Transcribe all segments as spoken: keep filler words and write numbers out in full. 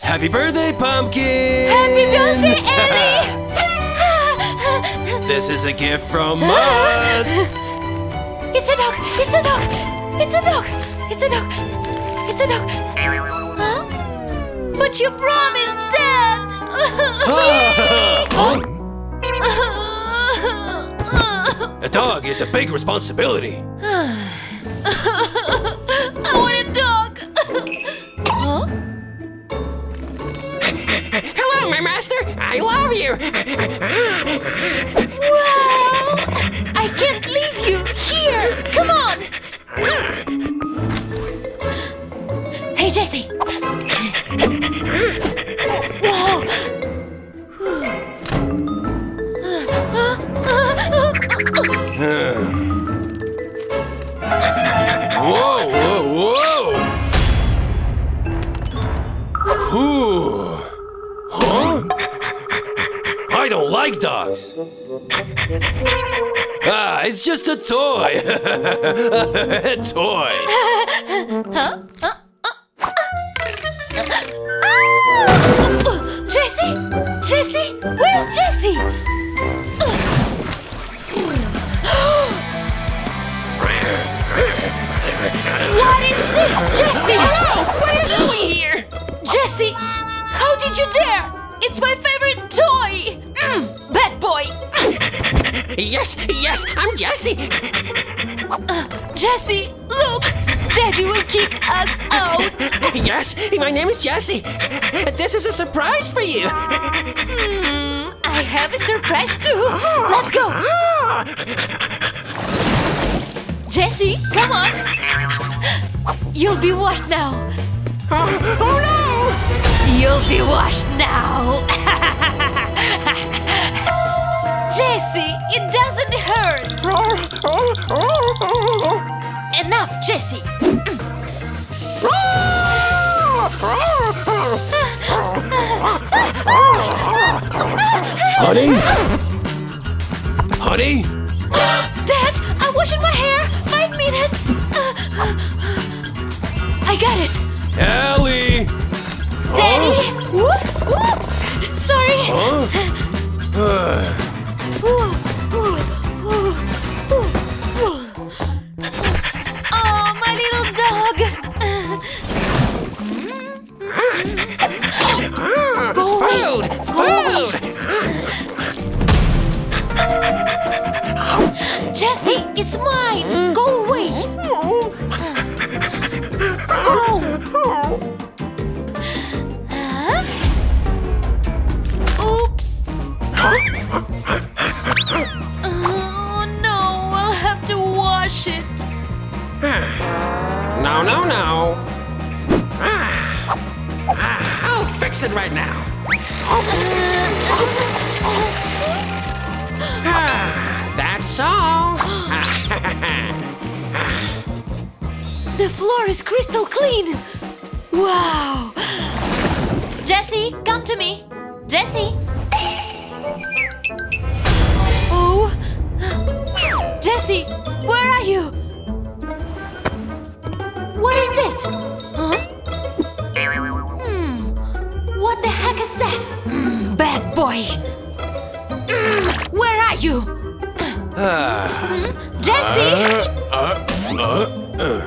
Happy birthday, Pumpkin! Happy birthday, Ellie! This is a gift from us! It's a dog! It's a dog! It's a dog! It's a dog! It's a dog! Huh? But you promised, Dad! Huh? A dog is a big responsibility! I want a dog! Huh? Hello, my master! I love you! Wow! I can't leave you! Here! Come on! Hey, Jesse! Whoa! Whoa, whoa, whoa! Ooh. Huh? I don't like dogs! Ah, it's just a toy! A toy! Huh? Huh? Uh, uh. Oh, Jesse? Jesse? Where's Jesse? What is this, Jesse? Hello! What are you doing here? Jesse, how did you dare? It's my favorite toy! Mm, bad boy! Yes, yes, I'm Jesse! Uh, Jesse, look! Daddy will kick us out! Yes, my name is Jesse! This is a surprise for you! Hmm, I have a surprise too! Oh. Let's go! Oh. Jesse, come on! You'll be washed now! Oh, oh no! You'll be washed now! Jesse, it doesn't hurt! Enough, Jesse! Honey? Honey? Dad, I'm washing my hair! Minutes. Uh, uh, I got it. Ellie. Daddy. Huh? Whoop, whoops. Sorry. Huh? Uh. Ooh, ooh, ooh, ooh, ooh. Oh, my little dog. Uh. Go away. Food. Food. Go away. Jesse, it's mine. Mm. Go. No, no, no. I'll fix it right now. That's all. The floor is crystal clean. Wow. Jesse, come to me. Jesse. Oh. Jesse, where are you? What is this? Huh? Hmm. What the heck is that? Mm, bad boy. Mm, where are you? Uh, hmm? Jesse? Uh, uh, uh,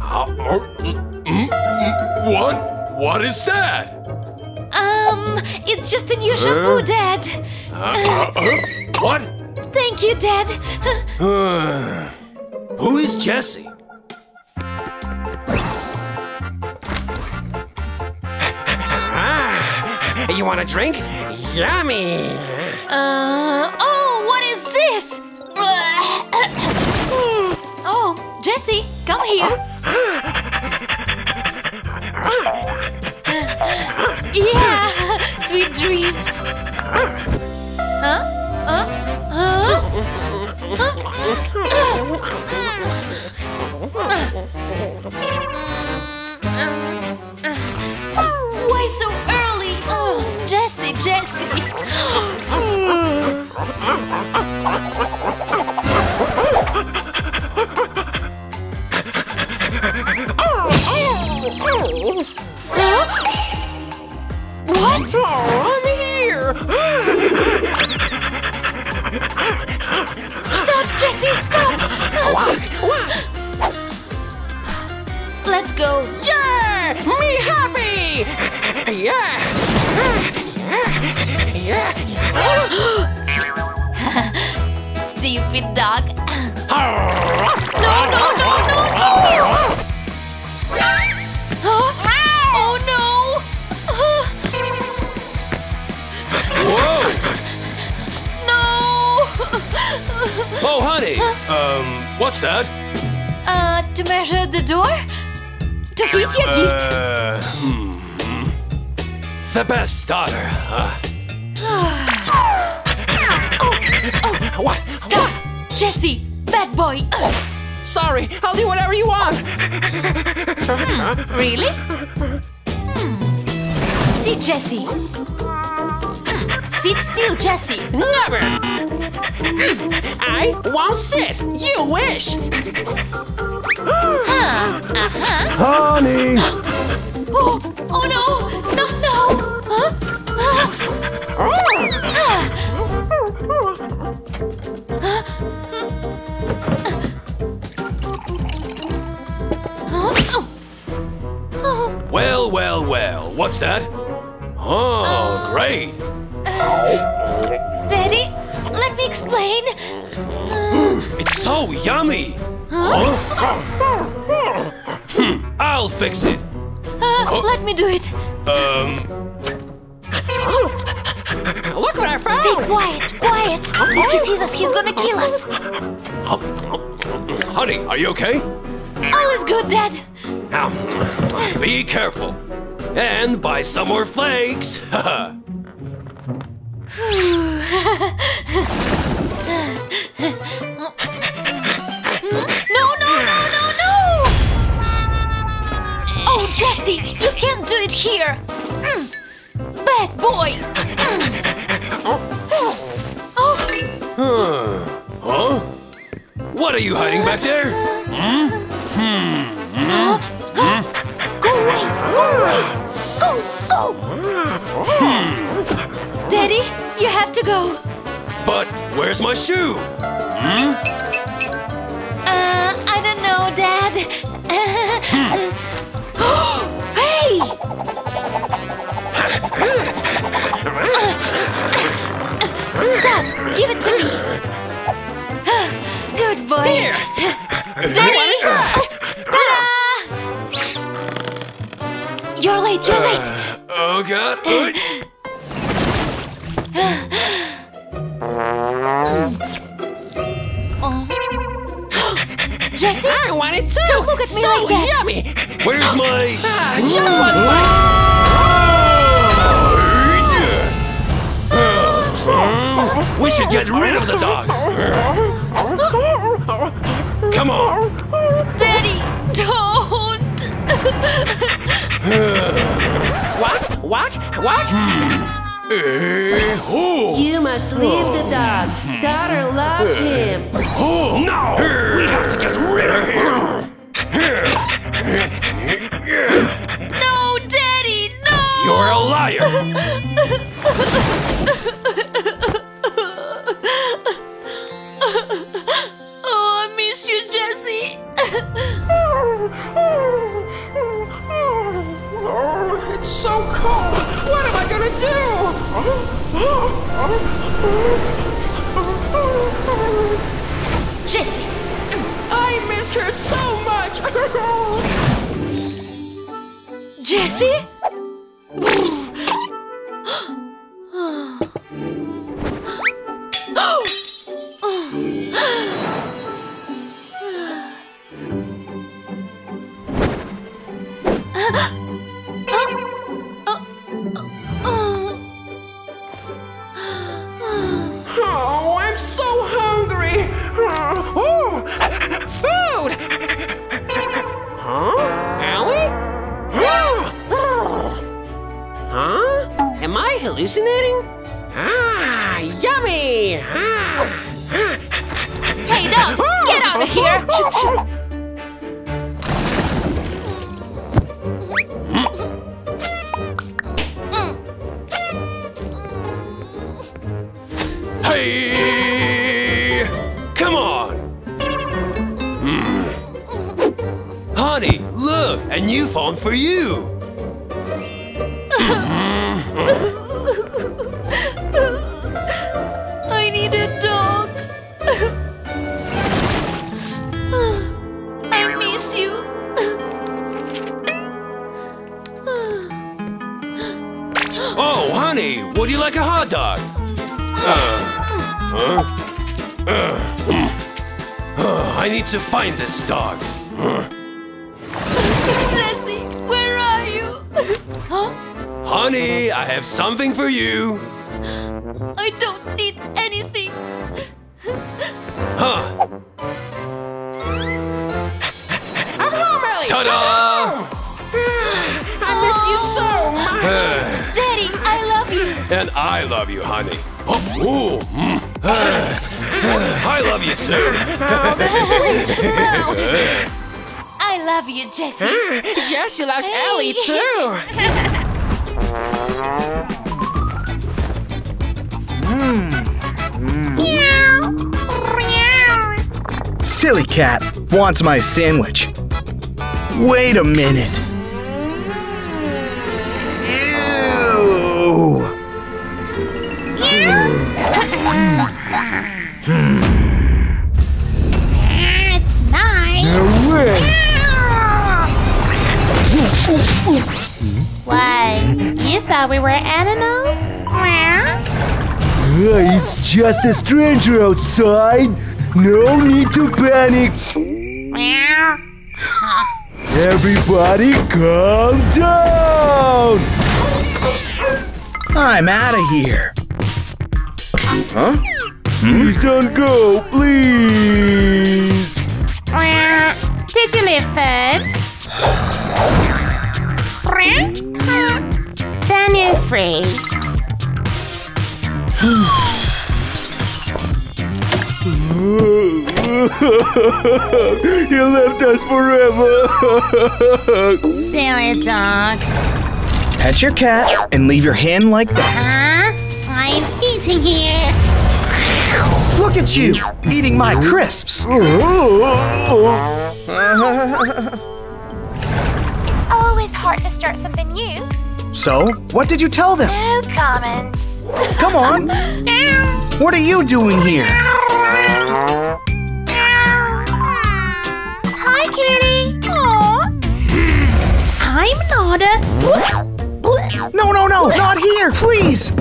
uh, uh, mm, what? What is that? Um, it's just a new uh, shampoo, Dad. Uh, uh, uh, uh, what? Thank you, Dad. Uh, who is Jesse? You want a drink? Yummy! Uh, oh, what is this? Oh, Jesse, come here. Uh, yeah, sweet dreams. Huh? Huh? Huh? Why so early? Oh, Jesse, Jesse. Toto, I'm here! Stop, Jessie, stop! Walk, walk. Let's go! Yeah! Me happy! Yeah! Yeah! Yeah! Yeah. Stupid dog! No, no, no, no, no! Huh? Oh no! Whoa! No! Oh, honey! Um, what's that? Uh, to measure the door? To fit your uh, gift? Hmm. The best daughter, huh? Oh, oh. What? Stop! What? Jessie, bad boy! Sorry, I'll do whatever you want! Hmm, really? Hmm. See, Jessie. Sit still, Jessie. Never! I won't sit. You wish. Huh. Uh-huh. Honey! Oh, oh no! Not now! Huh? Huh? Well, well, well. What's that? Oh, uh, great! Uh, Daddy, let me explain. Uh, it's so yummy. Huh? Huh? Hmm, I'll fix it. Uh, oh. Let me do it. Um. Look what I found! Stay quiet, quiet. If he sees us, he's gonna kill us. Honey, are you okay? All is good, Dad. Now, be careful. And buy some more flakes! No, no, no, no, no! Oh, Jessie, you can't do it here! Mm. Bad boy! Mm. Oh. Huh? What are you hiding back there? Hmm? Hmm? Hmm? Go away! Go away! Go! Go! Hmm. Daddy, you have to go. But where's my shoe? Hmm? Uh, I don't know, Dad. Hmm. Hey! Stop! Give it to me. Good boy. Here. Daddy! Oh, ta-da! You're late, you're late! Uh, oh god! Jessie? I want it too! Don't look at me so like that! Yummy! Where's my... Ah, just one more! Oh, we should get rid of the dog! Come on! Daddy, don't! Walk, walk, walk! You must leave the dog. Daughter loves him. Oh, no! We have to get rid of him! No, Daddy, no! You're a liar! Oh, I miss you, Jessie! Oh, it's so cold! What am I gonna do? Jessie! I miss her so much! Jessie? Hallucinating? Ah, yummy! Ah. Hey, dog! Get out of here! away! Come on! Hmm. Honey, look! A new phone for you! I need a dog! I miss you! Oh, honey, would you like a hot dog? Uh, huh? uh, mm. uh, I need to find this dog. Uh. Lassie, where are you? Huh? Honey, I have something for you. I don't need anything. Huh? I'm home early. Ta-da! I missed you so much. Uh. Daddy, I love you. And I love you, honey. Oh, ooh, mm. I love you too. Oh, the sweet smell. I love you, Jessie. Uh, Jessie loves hey. Ellie too. Silly cat wants my sandwich. Wait a minute. Ew. Hmm. That's nice. No way. Why? You thought we were animals? Uh, it's just a stranger outside. No need to panic. Everybody calm down. I'm out of here. Huh? Please don't go, please! Did you leave food? Then you're free. You left us forever! Silly dog. Pet your cat and leave your hand like that. Huh? I'm eating here. Look at you, eating my crisps. It's always hard to start something new. So, what did you tell them? No comments. Come on. What are you doing here? Hi, kitty. Aww. I'm not a... No, no, no, not here, please.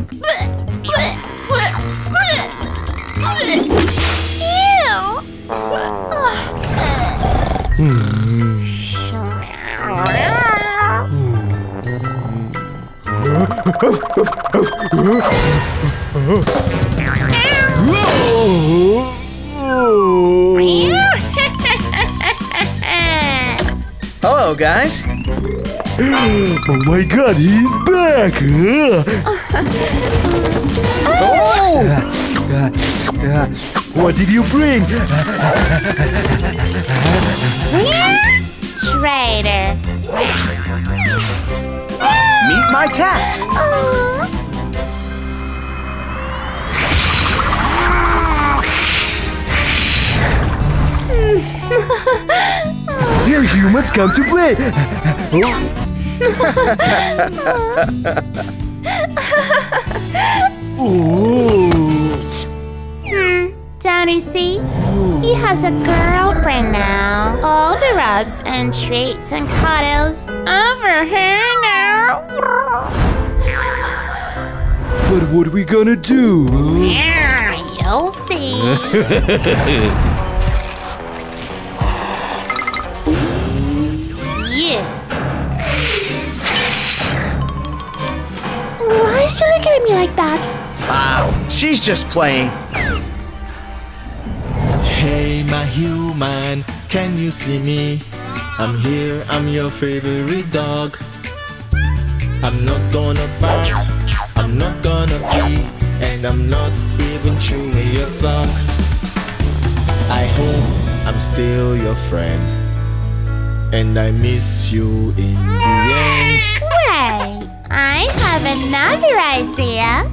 Hello, guys. Oh my God, he's back! Oh! What did you bring? Traitor! Meet my cat. Aww. Here humans come to play. Hmm. Don't you see? He has a girlfriend now. All the rubs and treats and cuddles over here now. But what are we gonna do? Yeah, you'll see. Why is she looking at me like that? Wow, she's just playing. Hey, my human, can you see me? I'm here, I'm your favorite dog. I'm not gonna bark, I'm not gonna pee, and I'm not even chewing your sock. I hope I'm still your friend, and I miss you in the end. I have another idea.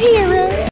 My dear